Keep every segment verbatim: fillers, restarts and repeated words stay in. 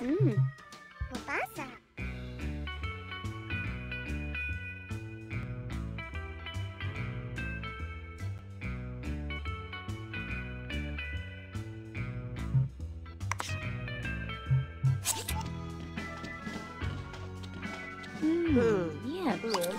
Mm. What was that? Mm. Mm. Yeah. Mm.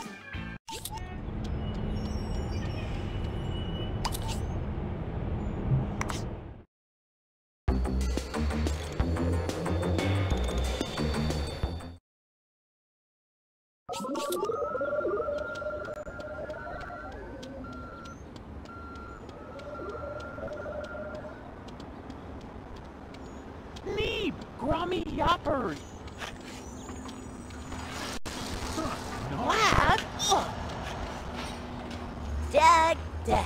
Leave, grommy yappers! Wow! Oh. Dag, dag.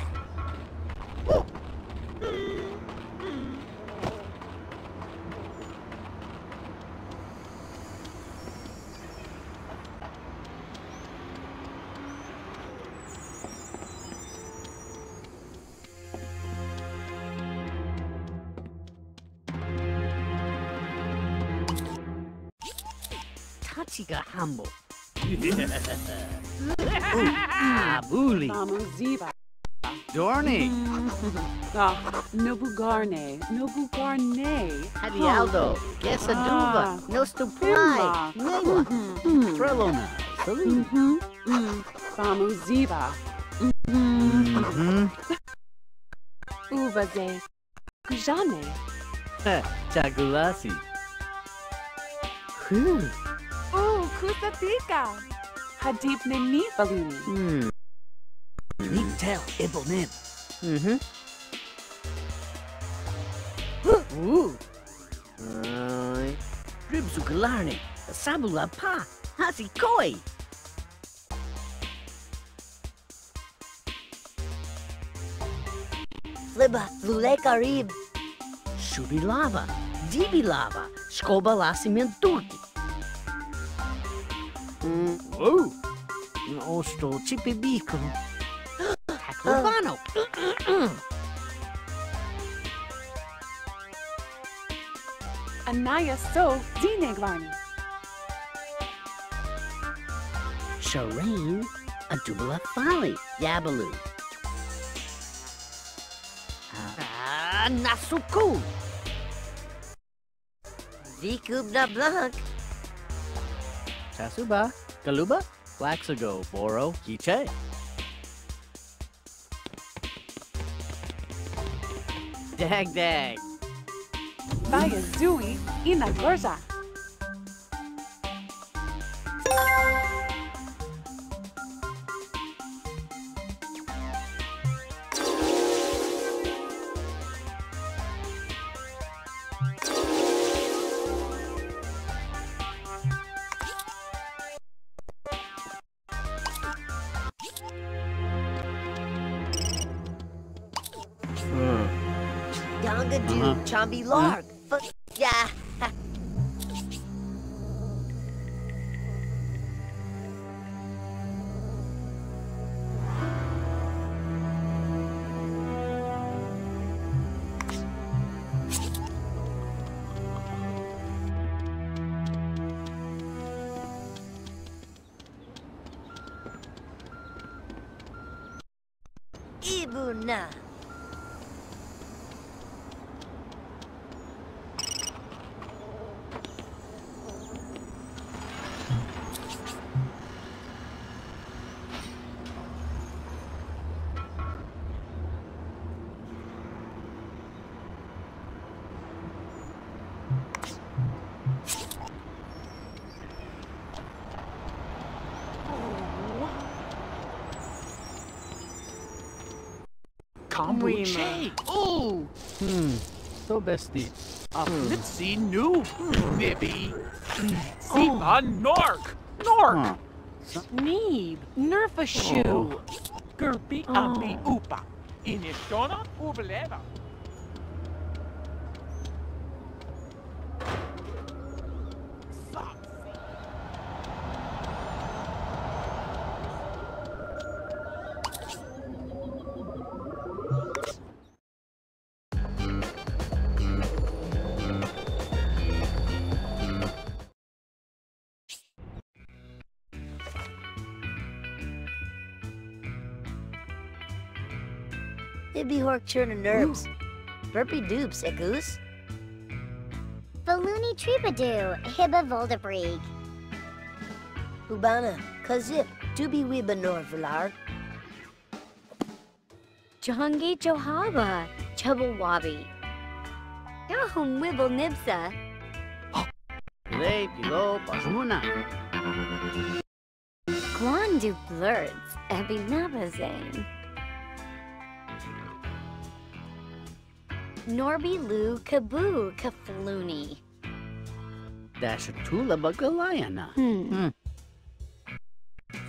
Tachiga humble. Ah, bully. Amuziva. Dorne. Nobugarne. Nobugarne. Adialdo. Gesaduba. Nostuply. Nela. Trelona. Salud. Amuziva. Uvaze. Kujane. Chagulasi. Oh, Kusapika! Hadip Nini Baluni. Neat tail, Ibble Nib. Mm hmm. Ooh. Dribsugalarni, Sabula Pa, Hasikoi. Fliba, Lulekarib. Shubi Lava, Dibi Lava, Skoba Lasimentuki. Oh, Osto Chippy Beacon. Taclovano. Anaya So Dineglani. Shireen Adubla Folly Yabaloo. Ah, Nasuku. Zikubna Blanc. Tasuba, Kaluba, Waxago, Boro, Kiche. Dag dag. Bayazui, Inagorza. Donga do, uh-huh. Chombi Lark. But yeah. Ibuna. Kombuche! Ooh! Hmm. So bestie. A flipsy noob! Nibby! Zipa Nork! Nork! Sneeb! Nerfashu! Gerpi Abi Upa! Inishona Ubeleva! Bibby Hork churn and nerves. Burpy doops, a goose. Balloony Treepadoo, Hibba Voldebreeg. Ubana, Kazip, Dooby Weeba Norvalar. Jahangi Johaba, Chubble Wobby. Yahum Wibble Nibsa. Lay below Bazuna. Glandu Blurds, Ebby Nabazane. Norby Lou Kaboo Kaflooney. Dashatula Bagalayana. Hmm.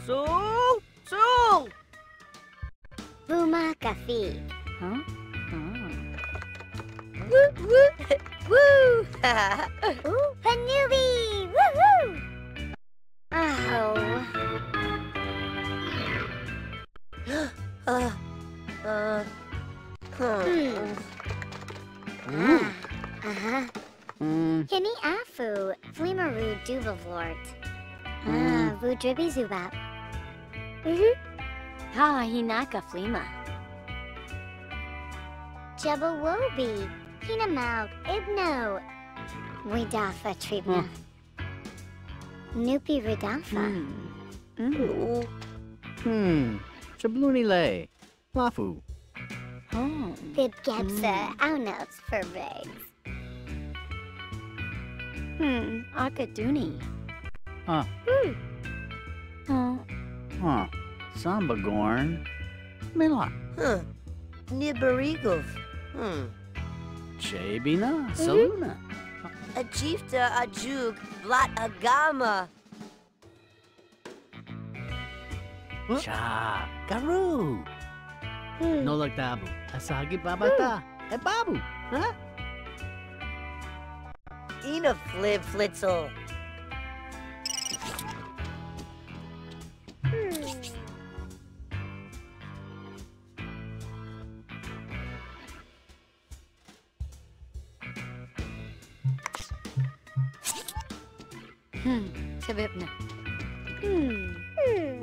Soul! Soul! Booma Kafi. Huh? Oh. Woo! Woo! Woo! Ooh, Panoobi! Woohoo! Oh. uh. Uh. Huh. Hmm. Ah, uh-huh. Mm. Kenny Afu, Flimaru Duvavlort. Mm. Ah, Vudribi Zubap. Mm-hmm. Ah, Hinaka Flima. Jebba Wobi, Hinamauk, Ibno. Widafa Tribna. Mm. Nupi Ridafa. Hmm. Mm. Hmm. Jabluni Lay. Lafu. Oh. Good Gepsa, mm. Aunauts for Riggs. Hmm, Akaduni. Huh. Hmm. Oh. Huh. Sambagorn. Mila. Huh. Nibarigov. Hmm. Chabina, Saluna. Mm-hmm. Ajifta, Ajug, Blat Agama. Huh? Cha, Garu. Hmm. No like Tabu. Asagi Babata. Hmm. Hey, Babu. Huh? Ina Flib Flitzel. Hmm. Hmm. Tabibna. Hmm. Hmm.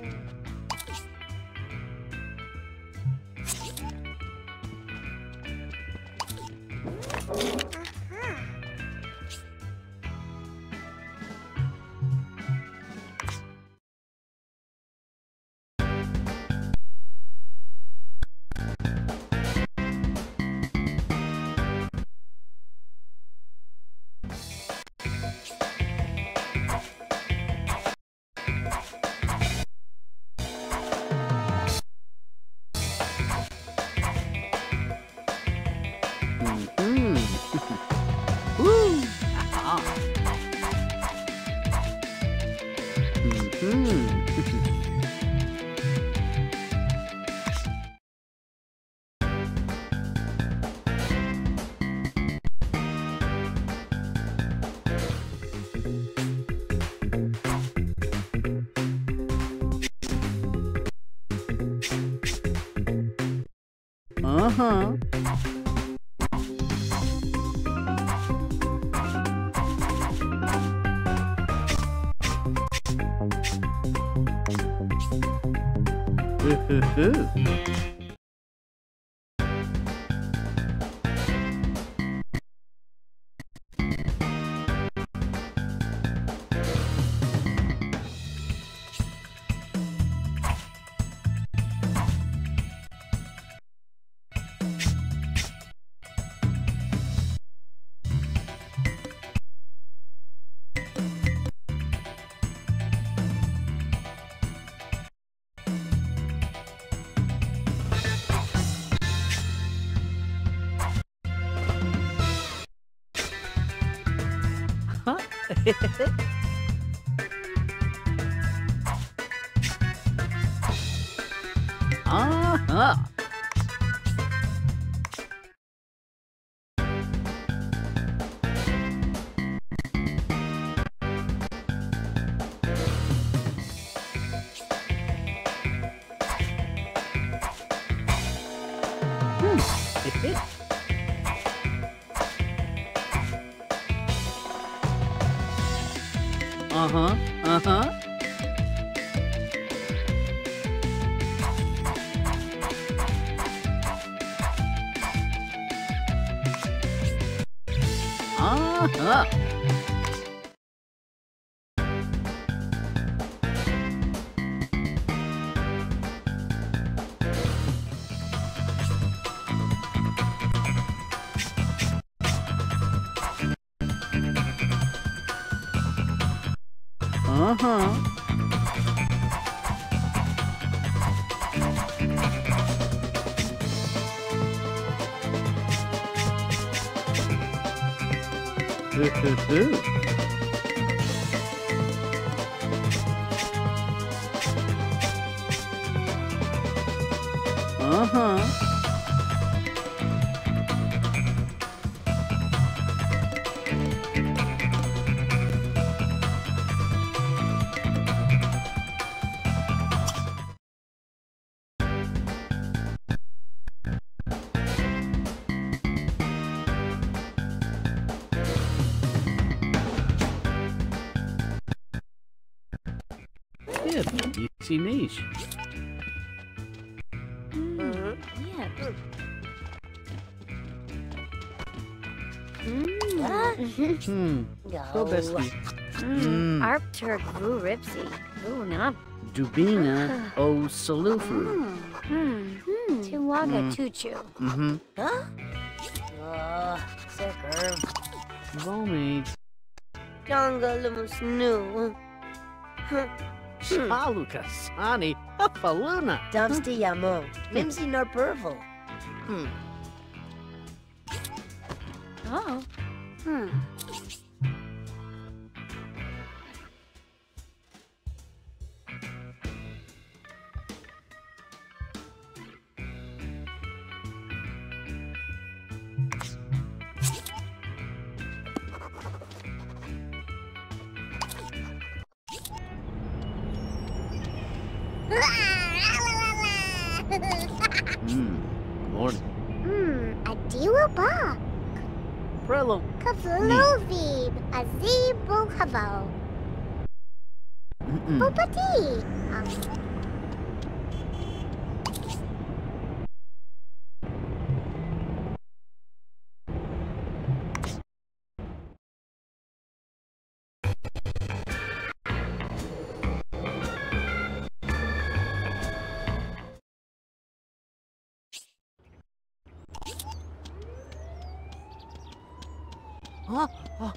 Uh-huh. Uh-huh. Uh-huh, uh-huh. Uh-huh. Uh-huh. Ooh. Uh-huh. See niche. Mm. Uh-huh. Yeah. Mm. What? Hmm. Go bestie. Mm. Mm. Arptur gru ripsy. Ooh, not. Dubina o salufru. Hmm. Hmm. Tiwaga tuchu. Mm-hmm. Huh? Oh, so curve. Vomit. Dongalumus new. Huh. Shaluka Sani, Apaluna. Dumpsty Yamo, Mimsy nor Purple. Hmm. Oh. Hmm. Mmm, morning. Mmm, a diwabak. Prelo. Kavlovib, a zeebo havo. Popati. Huh? Huh?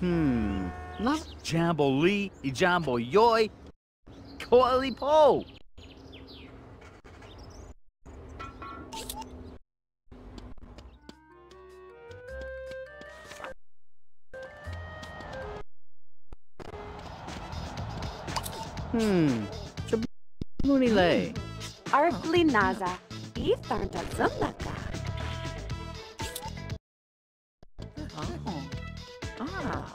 Hmm. Not Jambo Lee, Jambo Yoy, Koali Po. Hmm. Chabunile. Arblinaza, Ethernet Zumlaka. Oh. Ah.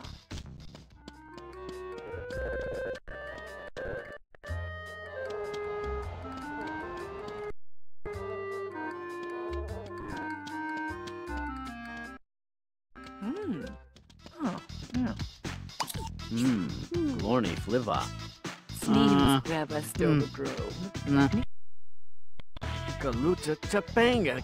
Hmm. Oh, yeah. Hmm. Glorny Fliva. Sneeze, grab a stone grove. Galuta Tapanga.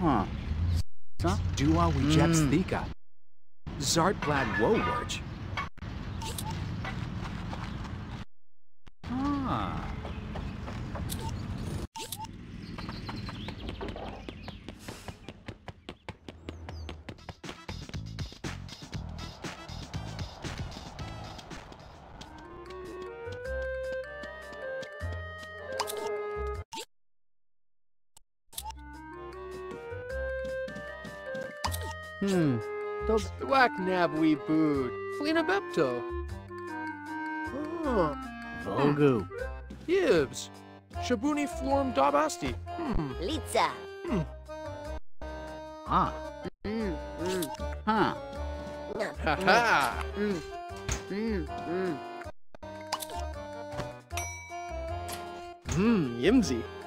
Huh. Dua Wijeps Thika. Zartblad Wowarch. Ah. Hmm. Those black nab we booed. Flina Bepto. Oh. Vogu. Gibbs. Shabuni Florm Dabasti. Hmm. Litza. Hmm. Ah. Mm, mm. Huh. Ha ha. Mm. Mm, mm. Mmm, yumsy.